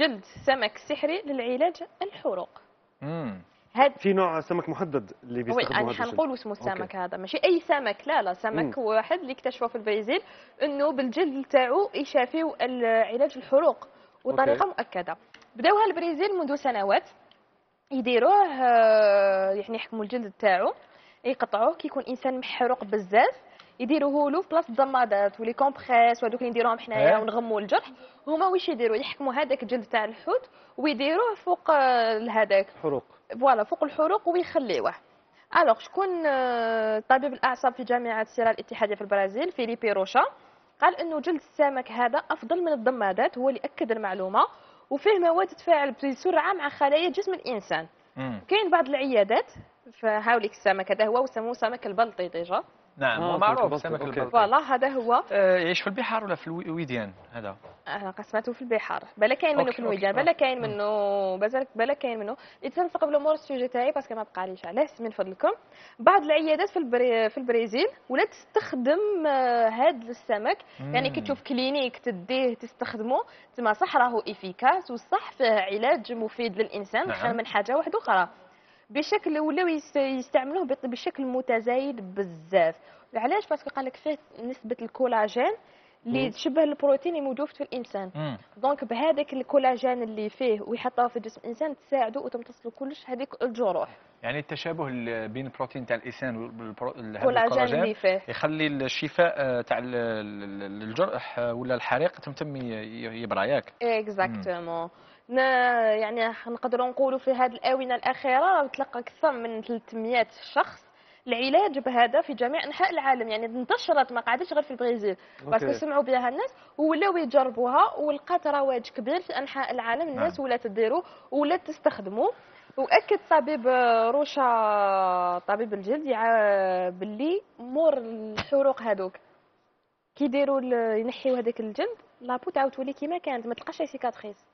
جلد سمك سحري للعلاج الحروق. في نوع سمك محدد اللي بيستخدموه. يعني حنقول اسمه السمك هذا، ماشي أي سمك، لا لا، سمك واحد اللي اكتشفوه في البرازيل إنه بالجلد تاعو يشافيو علاج الحروق وطريقة مؤكدة. بداوها البرازيل منذ سنوات يديروه، يعني يحكموا الجلد تاعو يقطعوه كي يكون إنسان محروق بزاف، يديروه له في بلاصة الضمادات ولي كومبريس وهذوك اللي نديروهم حنايا ونغموا الجرح، هما واش يديروا؟ يحكموا هذاك الجلد تاع الحوت ويديروه فوق هذاك الحروق، فوالا فوق الحروق ويخليوه. الوغ شكون طبيب الأعصاب في جامعة سيرا الاتحادية في البرازيل فيليبي روشا قال إنه جلد السمك هذا أفضل من الضمادات، هو اللي أكد المعلومة، وفيه مواد تتفاعل بسرعة مع خلايا جسم الإنسان. كاين بعض العيادات فهاوليك السمك هذا هو وسموه سمك البلطي ديجا. نعم هو معروف سمك البلطي. والله هذا هو. يعيش في البحار ولا في الوديان هذا؟ أنا قسمته في البحار، بلا كاين منه في الوديان، بلا كاين منه، بلا كاين منه. يتنسق بالأمور السوجي تاعي باسكو ما بقاليش علاه من فضلكم. بعض العيادات في البرازيل ولات تستخدم هذا السمك، يعني كي تشوف كلينيك تديه تستخدمه، تما صح راهو إفيكاس وصح فيه علاج مفيد للإنسان خير من حاجة واحدة أخرى. بشكل ولاو يستعملوه بشكل متزايد بزاف، علاش؟ باسكو قال لك فيه نسبه الكولاجين اللي تشبه البروتين الموجود في الانسان. دونك بهذاك الكولاجين اللي فيه ويحطوه في جسم الانسان تساعده وتمتصلو كلش هذيك الجروح. يعني التشابه بين البروتين تاع الانسان والكولاجين اللي فيه يخلي الشفاء تاع الجرح ولا الحريق تمتم يبرع، ياك؟ اكزاكتومون. يعني نقدروا نقولوا في هذه الآونة الأخيرة تلقى أكثر من 300 شخص العلاج بهذا في جميع أنحاء العالم، يعني انتشرت ما قعدتش غير في البرازيل، باسكو سمعوا بها الناس ولاو يجربوها ولقات رواج كبير في أنحاء العالم، الناس ولات تديرو ولات تستخدمو. وأكد طبيب روشا طبيب الجلد باللي مور الحروق هذوك كي يديروا ينحيوا هذاك الجلد لابو تعاود تولي كيما كانت، ما تلقاش أي سيكاتريس.